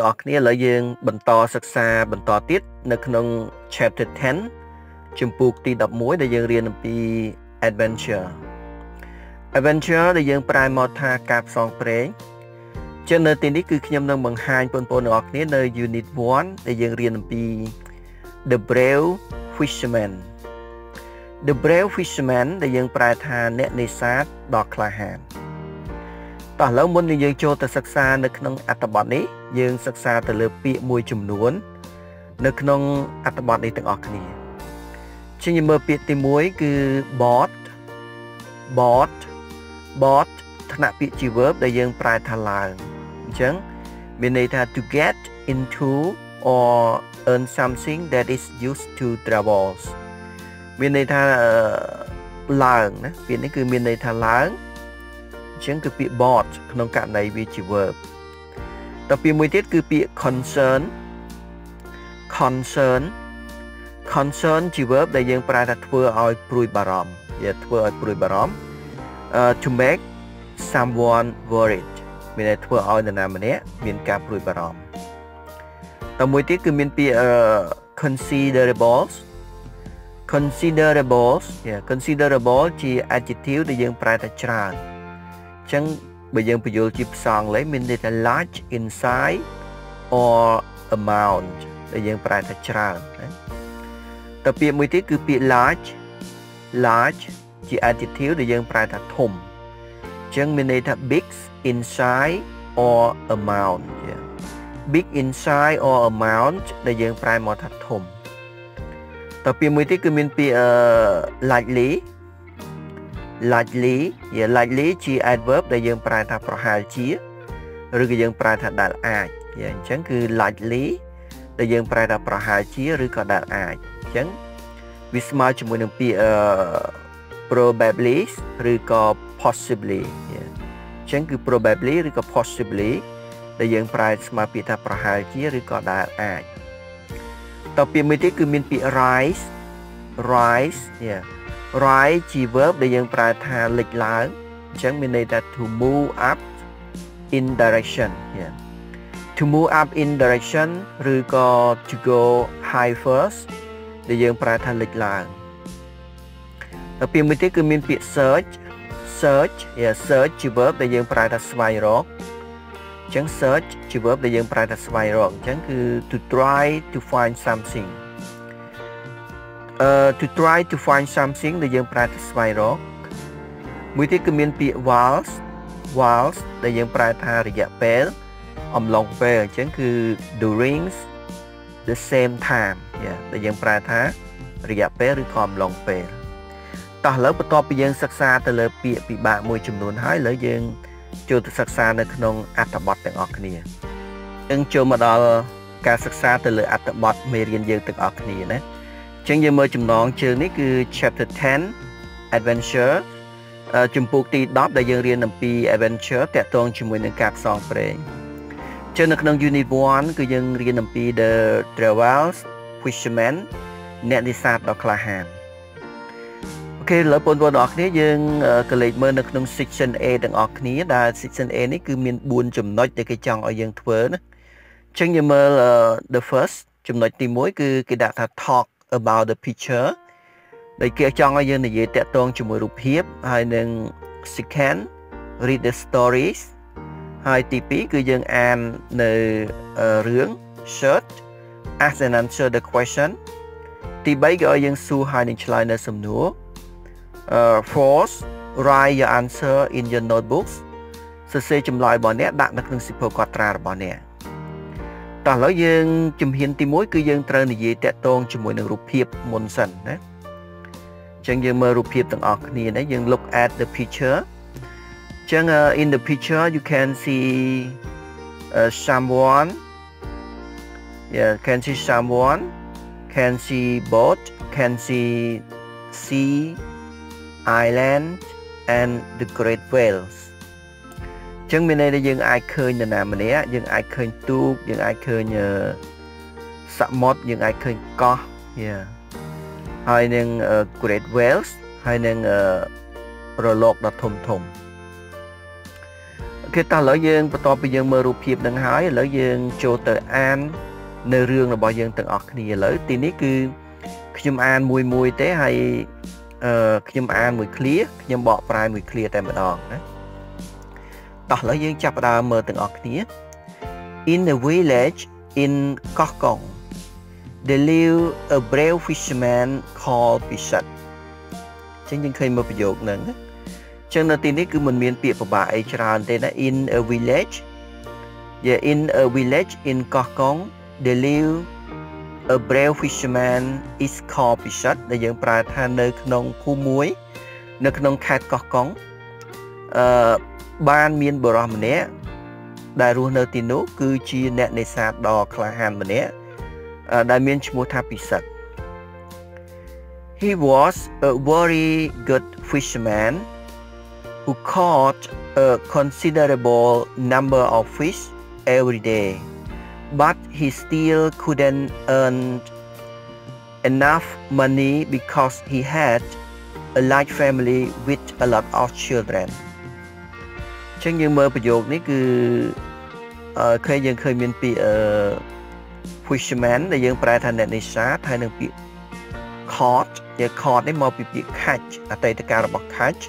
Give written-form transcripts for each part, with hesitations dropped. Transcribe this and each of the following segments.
Chapter 10 ជំពូក ទី 11 ដែលយើងរៀនអំពី Adventure. Adventure ដែលយើងប្រែមកថាការផ្សងព្រេង នៅ Unit 1 ដែលយើងរៀនអំពី The Brave Fisherman. The Brave Fisherman ដែលយើងប្រែថាអ្នកនេសាទដ៏ក្លាហាន នៅក្នុងអត្ថបទនេះយើងសិក្សាទៅលើពាក្យមួយចំនួននៅក្នុងអត្ថបទនេះទាំងអស់គ្នាជាងមើលពាក្យទី 1 គឺ boat ថ្នាក់ពាក្យជីវើបដែលយើងប្រែថាឡើងអញ្ចឹងមានន័យថា to get into or earn something that is used to travels មានន័យថាឡើងណាពាក្យនេះគឺមានន័យថាឡើង គឺពាក្យ board ក្នុងករណីវាជា verb តើពាក្យមួយទៀតគឺពាក្យ concern ជា verb ដែលយើងប្រើថាធ្វើឲ្យព្រួយបារម្ភ to make someone worried មានន័យធ្វើឲ្យនរណាម្នាក់មានការព្រួយបារម្ភ តើមួយទៀតគឺមានពាក្យ considerable ជា adjective ដែលយើងប្រើថាច្រើន ចឹងបើយើងបញ្យល់ជាផ្សងឡើយមានន័យថា large in size or amount ដែលយើងប្រែថាច្រើនណាតើពាក្យមួយទៀតគឺពាក្យ large ជា adjective ដែលយើងប្រែថាធំចឹងមានន័យថា big in size or amount big in size or amount ដែលយើងប្រែមកថាធំតើពាក្យមួយទៀតគឺមានពាក្យ likely ជា adverb ដែលយើងប្រែថាប្រហែលជាឬក៏យើងប្រែថាដែលអាចអញ្ចឹងគឺ likely ដែលយើងប្រែថាប្រហែលជាឬក៏ដែលអាចអញ្ចឹងវាស្មើជាមួយនឹងពាក្យ probably ឬក៏ possibly អញ្ចឹងគឺ probably ឬក៏ possibly ដែលយើងប្រែស្មើពាក្យថាប្រហែលជាឬក៏ដែលអាចតើពាក្យមួយទៀតគឺមានពាក្យ rise Rise ជា verb ដែលយើងប្រែថាលេចឡើងអញ្ចឹងមានន័យថា to move up in direction to move up in direction ឬក៏ to go high first ដែលយើងប្រែថាលេចឡើងតើពាក្យមួយទៀតគឺមានពាក្យ search ជា verb ដែលយើងប្រែថាស្វែងរកអញ្ចឹង search ជា verb ដែលយើងប្រែថាស្វែងរកអញ្ចឹងគឺ to try to find something to try to find something ដែលយើងប្រែថាស្វែងរកមួយទៀតគឺមានពាក្យ waltz ដែលយើងប្រែថារយៈពេលអំឡុងពេលអញ្ចឹងគឺ during the same time ដែលយើងប្រែថារយៈពេលឬក៏អំឡុងពេលតោះឥឡូវបន្តពីយើងសិក្សាទៅលើពាក្យពិបាកមួយចំនួនហើយឥឡូវយើងចូលទៅសិក្សានៅក្នុងអត្ថបទទាំងអស់គ្នាយើងចូលមកដល់ការសិក្សាទៅលើអត្ថបទមេរៀនយើងទាំងអស់គ្នាណា ចឹងយើងមើលចំណងជើងនេះគឺ chapter 10 adventure ជំពូកទី 10 ដែលយើងរៀនអំពី adventure តាក់ទងជាមួយនឹងការផ្សងព្រេងចឹងនៅក្នុង unit 1 គឺយើងរៀនអំពី the travels fisherman អ្នកនេសាទដ៏ក្លាហានអូខេឥឡូវបងប្អូនទាំងអស់គ្នាយើងក៏លេខមើលនៅក្នុង section A ទាំងអស់គ្នាដែល section A នេះគឺមាន 4 ចំណុចដែលគេចង់ឲ្យយើងធ្វើណាចឹងយើងមើល the first ចំណុចទី 1 គឺគេដាក់ថា talk about the picture ដែលគេចង់ឲ្យយើងនិយាយតាក់ទងជាមួយរូបភាពហើយនឹង second read the stories ហើយ ទី 2 គឺយើងអាននៅរឿង shirt ask and answer the question ទី 3 គឺឲ្យយើងសួរហើយនឹងឆ្លើយនៅសំណួរ force write your answer in your notebooks សរសេរចម្លើយរបស់អ្នកដាក់នៅក្នុងសៀវភៅកត់ត្រារបស់អ្នក តោះឥឡូវយើងជំហានទី 1 គឺយើងត្រូវនិយាយតាក់ទងជាមួយនឹងរូបភាពមុនសិនណាអញ្ចឹងយើងមើលរូបភាពទាំងអស់គ្នាណាយើង look at the picture អញ្ចឹង in the picture you can see someone can see boat can see sea island and the great whales អញ្ចឹងមានន័យថាយើងអាចឃើញនរណាម្នាក់យើងអាចឃើញទូកយើងអាចឃើញសមុទ្រយើងអាចឃើញកោះហើយនឹង Great Whales ហើយនឹងរលកដ៏ធំធំ In a village in Koh Kong, there lived a brave fisherman called Pisat. In a village, in Koh Kong, there lived a brave fisherman is called Pisat. He was a very good fisherman who caught a considerable number of fish every day, but he still couldn't earn enough money because he had a large family with a lot of children. Fisherman caught, catch, considerable, numbers,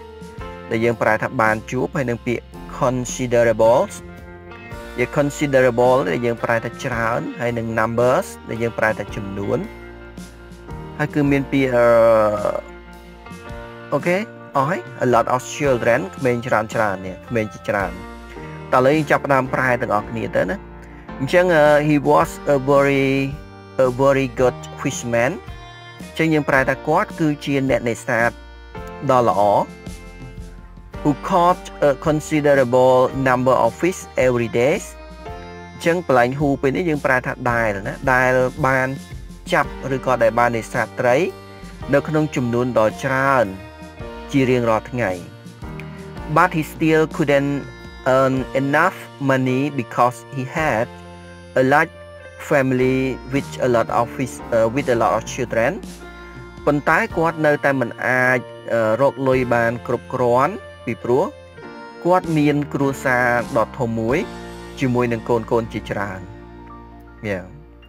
okay? A lot of children men he was a very good fisherman. Who caught a considerable number of fish every day. But he still couldn't earn enough money because he had a large family with a lot of children. Yeah.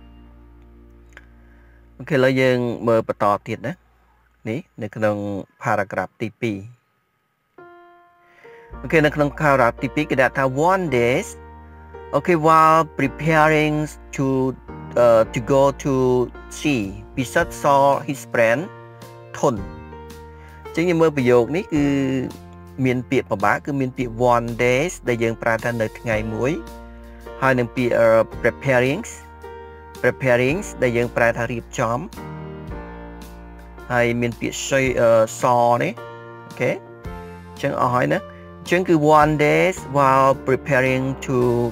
Okay, let's paragraph TP. Okay, paragraph TP one day, okay, while preparing to go to sea, Pisat saw his friend Thun. One day, preparing I mean, saw okay. One day while preparing to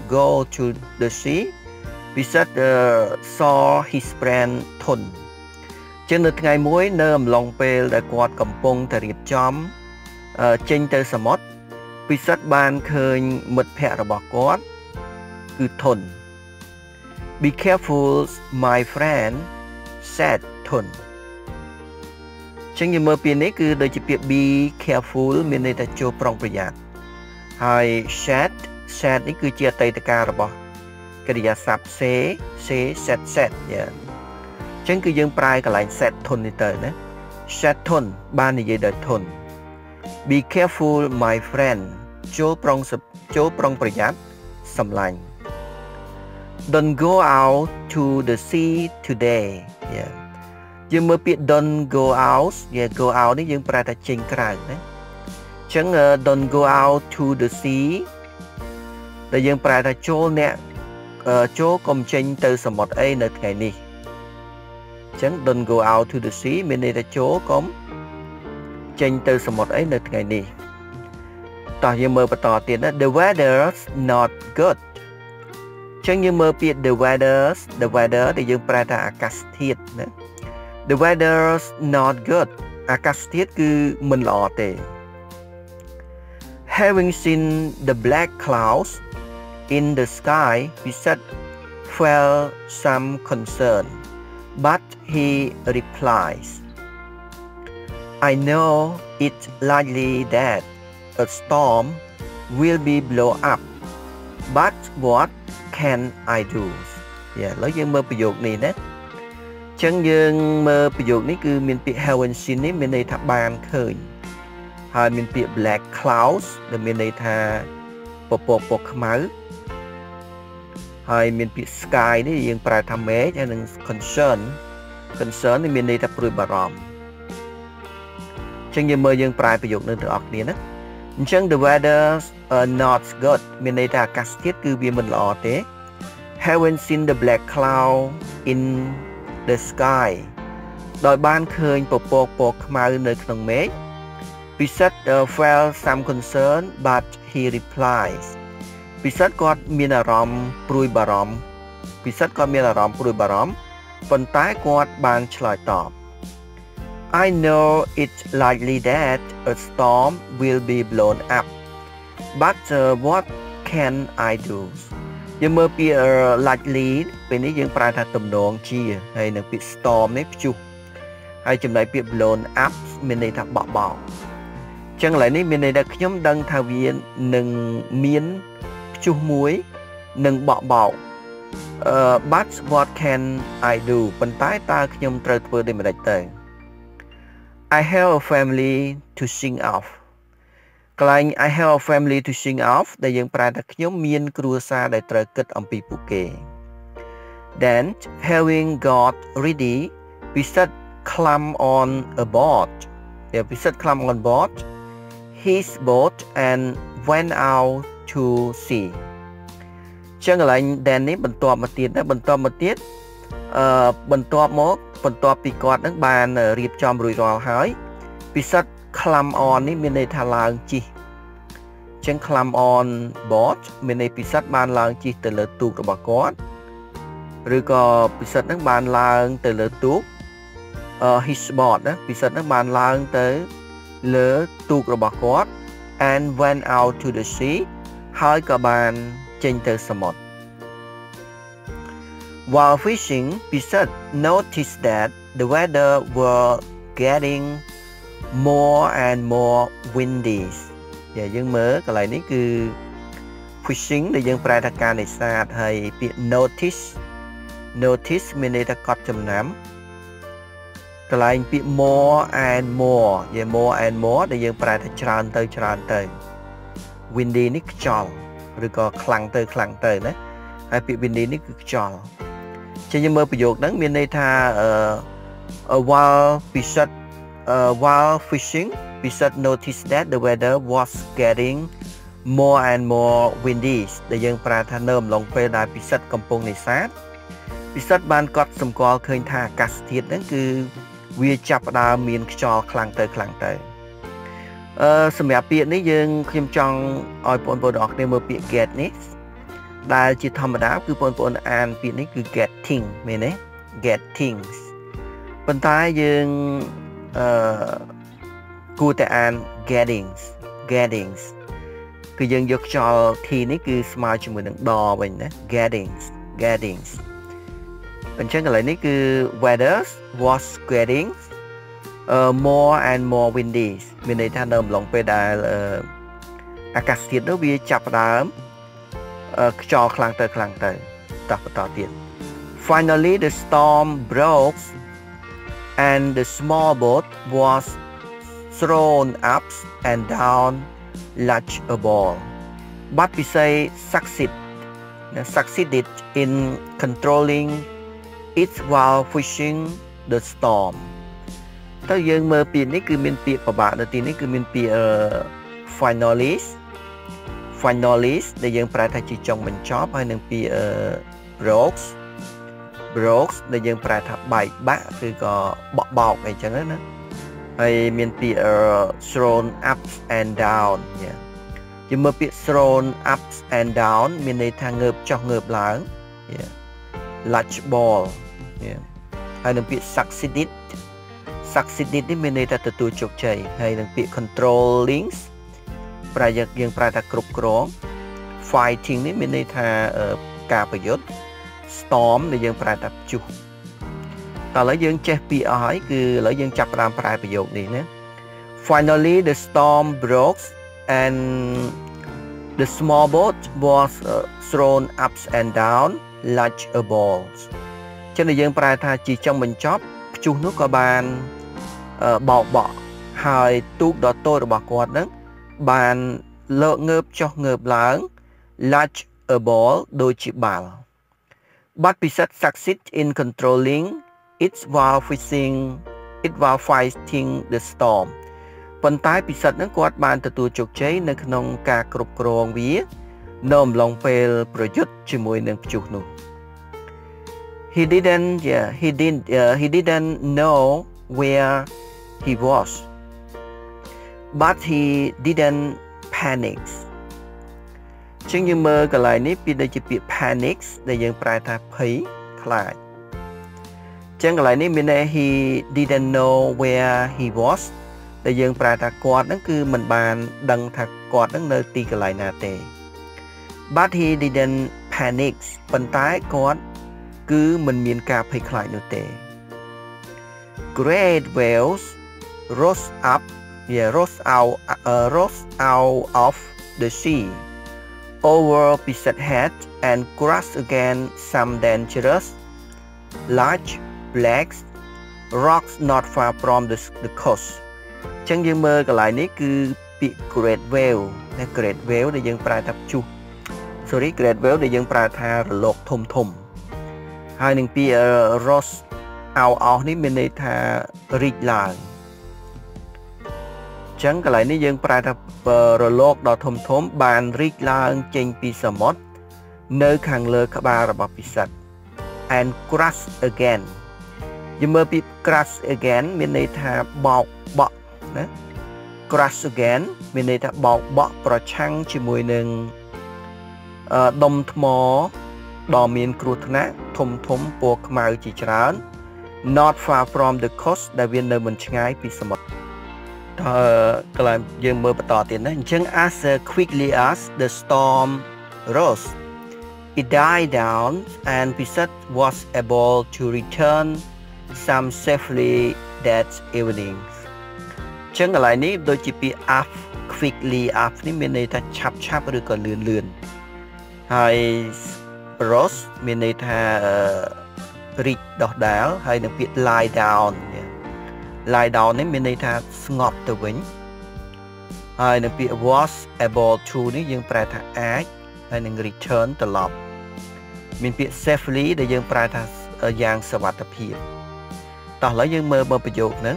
go to the sea, Pisat saw his friend Thun. Be careful, my friend, said Thun. Be careful, I said, said, yeah. Be careful, my friend, don't go out to the sea today, yeah. Don't go out, yeah, go out don't go out to the sea. Don't go out to the sea, the weather's not good. The weather's not good. Having seen the black clouds in the sky, Pisat felt some concern, but he replies, I know it's likely that a storm will be blown up But what can I do? Yeah, lấy dân mơ bây giờ này nè. Chẳng dân mơ bây giờ này cứ mình bị hào hình xin ấy mình này thả bàn khởi. Hồi mình bị black clouds là mình này thả bộ khám. Hồi mình bị sky này dân bà thả mế cho nên concern. Concern thì mình này thả bùi bà rộm. Chẳng dân mơ dân bà bây giờ này được ọt này nè. The weather not good. Mình đây là các tiết cư viên mình lọ thế. Haven't seen the black cloud in the sky. Đói ban khơi bộ khmau nơi khẩn mế. Pisat felt some concern but he replies. Pisat có miền rõm prui bà rõm. Pisat có miền rõm prui bà rõm. Phần tái có ban tròi tọp. I know it's likely that a storm will be blown up, but what can I do? Nhưng mà bị likely, bên này những prai thà tầm đón chi, hay là bị storm ấy chụp, hay chừng này bị blown up, bên này thà bỏ. Chẳng lại này bên này đã nhóm đăng thảo viện nâng miến chụp muối, nâng bỏ. But what can I do? Bên tai ta nhóm trời vừa để mà đặt tên. I have a family to sing off. Client, I have a family to sing off. Để dân prai đặt nhóm miên cua xa để trời kết ông bị bù kê. Then, having got ready, Pisat climbed on a boat. Yeah, Pisat climbed on board, his boat, and went out to sea. Chẳng là anh Dan ấy bần tọa một tiết, bần tọa một tiết. Bần tọa một. Phần tòa bị gọt nâng bàn riêng chòm rủi rò hỏi. Pisat climb on này mình này thả làng chi. Chẳng climb on board mình này Pisat bàn làng chi từ lỡ tuộc rồi bà gọt. Rồi có Pisat nâng bàn làng từ lỡ tuộc. His board đó Pisat nâng bàn làng tới lỡ tuộc rồi bà gọt. And went out to the sea. Hỏi cả bàn trên tới sơ mọt. While fishing, Pisat noticed that the weather were getting more and more windy. Dạ dân mớ, cái này này cứ fishing để dân prai thạc ca này xa thầy bị notice. Notice mình này thạc cọt chầm nám. Cái này bị more and more. Dạ more and more để dân prai thạc tràn tới windy này chọn. Rồi có khlang tới đó. Hay bị windy này cứ chọn. Chẳng như mơ bây giờ nắng miền này thà while fishing, Pisat noticed that the weather was getting more and more windy. Để dân pra thà nơm lòng phê đài Pisat cầm bông này sát. Pisat ban cọt xâm cò khơi thà cắt thiệt nắng cứ vìa chạp đà miền cho khlang tới. Xâm mẹ biện này dân khiêm trong oi bọn bộ đọc này mơ biện kẹt này. Đại chỉ thầm đáp cứ bọn an biện này cứ getting mình ấy get things. Bên tai dương cua tại an gettings. Cứ dân dọc cho thì này cứ smile cho mình đo mình đấy gettings. Bên trên cái này này cứ weather was getting more and more windy. Mình ấy than đầm lòng về đại ác thiệt đó bia chập đám. Cho khlang tới tập tiền. Finally the storm broke and the small boat was thrown up and down like a ball. But we say succeeded in controlling it while fishing the storm. Tớ dương mơ biển này cứ miền biển của bạn là tí này cứ miền biển finalist để dân prai thà chỉ trong mình chóp hay nâng bị broke để dân prai thà bài bác thì có bọc này chẳng hết nữa hay mình bị thrown up and down yeah. Nhưng mà bị thrown up and down mình này thà ngợp cho ngợp láng yeah. Large ball yeah. Hay nâng bị succeeded mình này thà tự tù chọc chảy hay nâng bị controlling bây giờ dân prai thà cục cổng fighting này mình này thà cà bởi dốt storm để dân prai thà chú ta lấy dân chết bị ỏi cứ lấy dân chập làm prai bởi dốt này nè. Finally the storm broke and The small boat was thrown up and down like a ball. Cho nênយើងប្រែថាជាចុងបញ្ចប់ព្យុះនោះក៏បានបោកបក់ហើយទូកដ៏តូចរបស់គាត់នឹងបានលើកងើបចុះងើបឡើង like a ball ដូចជាបាល់ But Pisat succeeded in controlling it while fighting the storm. ប៉ុន្តែពិសិដ្ឋនឹងគាត់បានទទួលជោគជ័យនៅក្នុងការគ្រប់គ្រងវានៅអំឡុងពេលប្រយុទ្ធជាមួយនឹងព្យុះនោះ He didn't know where he was, but he didn't panic. ជាងយើងមើលកន្លែងនេះពីដូចជាពាក្យ panic ដែលយើងប្រែថាភ័យខ្លាចជាងកន្លែងនេះមានន័យ he didn't know where he was.ដែលយើងប្រែថាគាត់ហ្នឹងគឺមិនបានដឹងថាគាត់ហ្នឹងនៅទីកន្លែងណាទេ But he didn't panic ប៉ុន្តែគាត់គឺមិនមានការភ័យខ្លាចនោះទេ Great whales rose out of the sea over Pisat head and crushed against some dangerous large black rocks not far from the coastចឹងយើងមើលកន្លែងនេះគឺពាក្យ great whale ដែល great whale ដែលយើងប្រើថាព្យុះ great whale ដែលយើងប្រើថារលកធំធំហើយនឹងពាក្យ rose out នេះមានន័យថារីកឡើងចឹងកន្លែងនេះយើងប្រើថារលកដ៏ធំធំបានរីកឡើងចេញពីសមុទ្រនៅខាងលើក្បាលរបស់ពិសិដ្ឋ and crash again យើងមើលពាក្យ crash again មានន័យថាបោកបក់crash again មានន័យថាបោកបក់ប្រឆាំងជាមួយនឹងដុំថ្មដ៏មានគ្រោះថ្នាក់ធំធំពណ៌ខ្មៅជាច្រើន not far from the coast ដែលវានៅមិនឆ្ងាយពីសមុទ្រតើកន្លែងយើងមើលបន្តទៀតណាអញ្ចឹង as quickly as the storm rose it died down and Pisat was able to return some safely that eveningចឹងកន្លែងនេះដូចជាពាក្យ up quickly up នេះមានន័យថាឆាប់ឆាប់ឬក៏លឿនលឿនហើយ rose មានន័យថារីកដុះដាលហើយនឹងពាក្យ lie down lie down នេះមានន័យថាស្ងប់ទៅវិញហើយនឹងពាក្យ was able to នេះយើងប្រែថាអាចហើយនឹង return ត្រឡប់មានពាក្យ safely ដែលយើងប្រែថាយ៉ាងសុវត្ថិភាពតោះឥឡូវយើងមើលប្រយោគហ្នឹង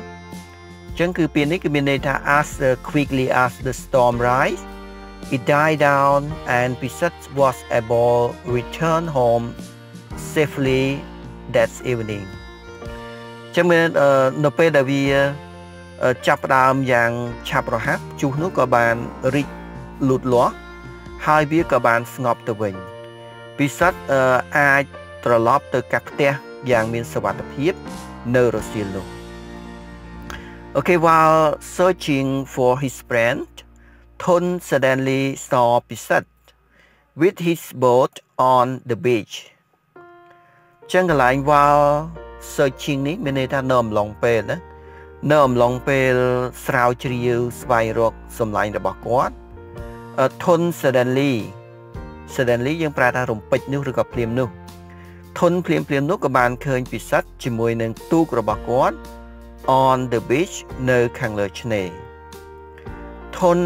ចឹងគឺពាក្យនេះគឺមានន័យថា as quickly as the storm rise it died down and Pisat was able return home safely that evening ចឹងមាននៅពេលដែលវាចាប់ផ្ដើមយ៉ាងឆាប់រហ័សព្យុះនោះក៏បានរីកលូតលាស់ហើយវាក៏បានស្ងប់ទៅវិញ Pisat អាចត្រឡប់ទៅកផ្ទះយ៉ាងមានសុវត្ថិភាពនៅរសៀលនោះOkay, while searching for his friend, Thun suddenly saw Pisat with his boat on the beach. ចឹងកន្លែង while searching នេះមានន័យថានៅអំឡុងពេលណានៅអំឡុងពេលស្រាវជ្រាវស្វែងរកសម្លាញ់របស់គាត់ Thun suddenly យើងប្រើថារំពេចនោះឬក៏ភ្លាមនោះ Thun ភ្លាមនោះក៏បានឃើញPisatជាមួយនឹងទូករបស់គាត់on the beach នៅខាងលើឆ្នេរ Thun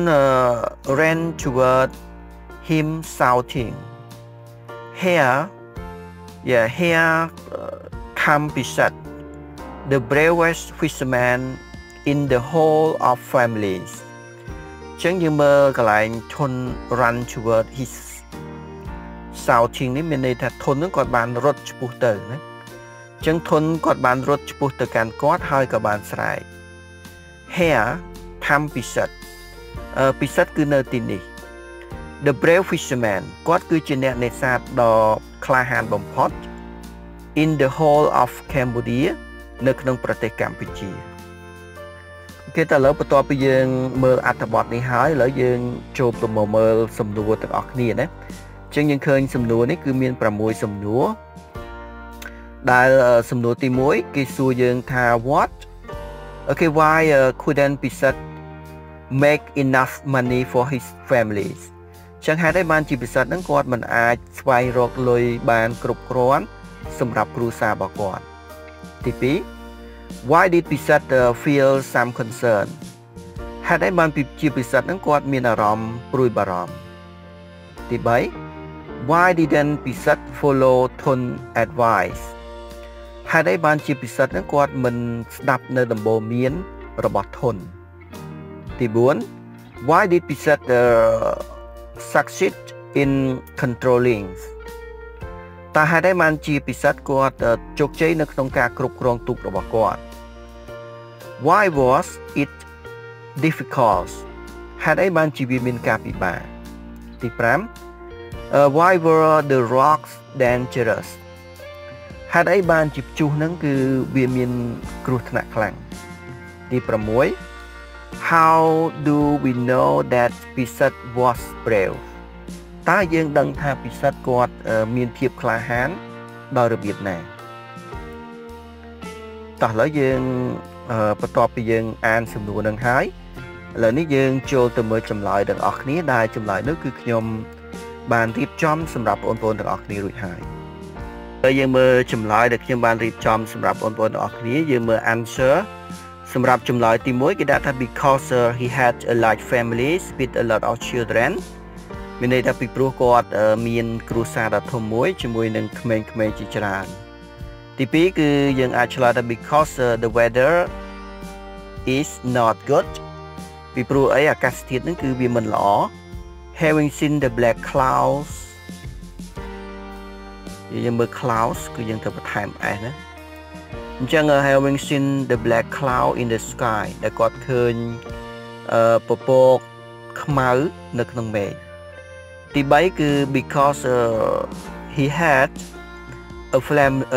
ran toward him shouting here comes Pisat the bravest fisherman in the whole of families ចឹងយើងមើលកន្លែង Thun run toward his shouting នេះមានន័យថា Thun នឹងគាត់បានរត់ឆ្ពោះទៅណាចឹង Thun គាត់បានរត់ឆ្ពោះទៅកាន់គាត់ហើយក៏បានស្រែក Here comes Pisat Pisat គឺនៅទីនេះ The brave fisherman គាត់គឺជាអ្នកនេសាទដ៏ក្លាហានបំផុត In the whole of Cambodia នៅក្នុងប្រទេសកម្ពុជាគេតើឥឡូវបន្ទាប់ពីយើងមើលអត្ថបទនេះហើយឥឡូវយើងចូលទៅមើលសំណួរទាំងអស់គ្នាណាចឹងយើងឃើញសំណួរនេះគឺមាន6សំណួរដែលសំណួរទី1គេសួរយើងថា what okay why couldn't Pisat make enough money for his families ជ ចឹងហេតុអីបានជាពិសេសហ្នឹងគាត់មិនអាចស្វែងរកលុយបានគ្រប់គ្រាន់សម្រាប់គ្រួសាររបស់គាត់ទី2 Why did Pisat feel some concern ហេតុអីបានជាពិសេសហ្នឹងគាត់មានអារម្មណ៍ព្រួយបារម្ភទី3 Why didn't Pisat follow Thun advice ហេតុអីបានជាពិសេសហ្នឹងគាត់មិនស្ដាប់នៅដំបូន្មានរបស់Thunទី4 Why did Pisat succeed in controlling តើហេតុអីបានជាពិសេសគាត់ជោគជ័យនៅក្នុងការគ្រប់គ្រងទូករបស់គាត់ Why was it difficult ហេតុអីបានជាវាមានការពិបាកទី5 Why were the rocks dangerous ហេតុអីបានជាព្យុះហ្នឹងគឺវាមានគ្រោះថ្នាក់ខ្លាំងទី6How do we know that Pisat was brave? តើយើងដឹងថាPisatគាត់មានភាពក្លាហានដោយរបៀបណាតោះឥឡូវយើងបន្ទាប់ពីយើងអានសំណួរនឹងហើយឥឡូវនេះយើងចូលទៅមើលចម្លើយទាំងអស់គ្នាដែលចម្លើយនោះគឺខ្ញុំបានរៀបចំសម្រាប់បងប្អូនទាំងអស់គ្នារួចហើយហើយយើងមើលចម្លើយដែលខ្ញុំបានរៀបចំសម្រាប់បងប្អូនទាំងអស់គ្នាយើងមើល answerសម្រាប់ចម្លើយទី1គេដាក់ថា because he had a large family with a lot of children មានន័យថាពីព្រោះគាត់មានគ្រួសារដ៏ធំមួយជាមួយនឹងក្មេងៗជាច្រើនទី2គឺយើងអាចឆ្លើយថា because the weather is not good ពីព្រោះអីអាកាសធាតុហ្នឹងគឺវាមិនល្អ having seen the black clouds យើងមើល clouds គឺយើងត្រូវបន្ថែម s ណាអញ្ចឹង having seen the black cloud in the sky ដែលគាត់ឃើញពពកខ្មៅនៅក្នុងមេឃទី3គឺ because he had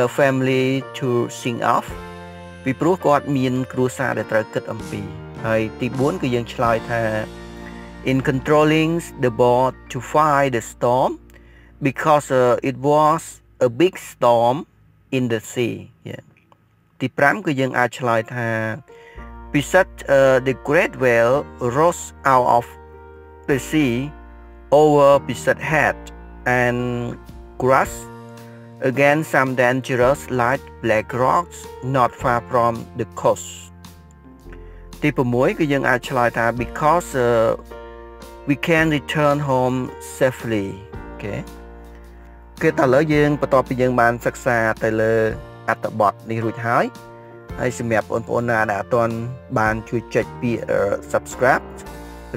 a family to sing of ពីព្រោះគាត់មានគ្រួសារដែលត្រូវគិតអំពីហើយទី4គឺយើងឆ្លើយថា in controlling the boat to fight the storm because it was a big storm in the sea ទី5គឺយើងអាចឆ្លើយថា Pisat the great whale rose out of the sea over Pisat head and crashed against some dangerous large black rocks not far from the coast ទី6គឺយើងអាចឆ្លើយថា because we can return home safely គឺតើឥឡូវយើងបន្តពីយើងបានសិក្សាទៅលើអត្ថបទនេះរួចហើយហើយសម្រាប់បងប្អូនណាដែលអត់ទាន់បានជួយចុចពាក្យ subscribe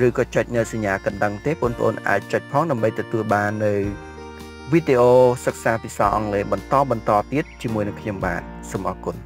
ឬក៏ចុចនៅសញ្ញាកណ្ដឹងទេបងប្អូនអាចចុចផងដើម្បីទទួលបាននៅវីដេអូសិក្សាភាសាអង់គ្លេសបន្តទៀតជាមួយនឹងខ្ញុំបាទសូមអរគុណ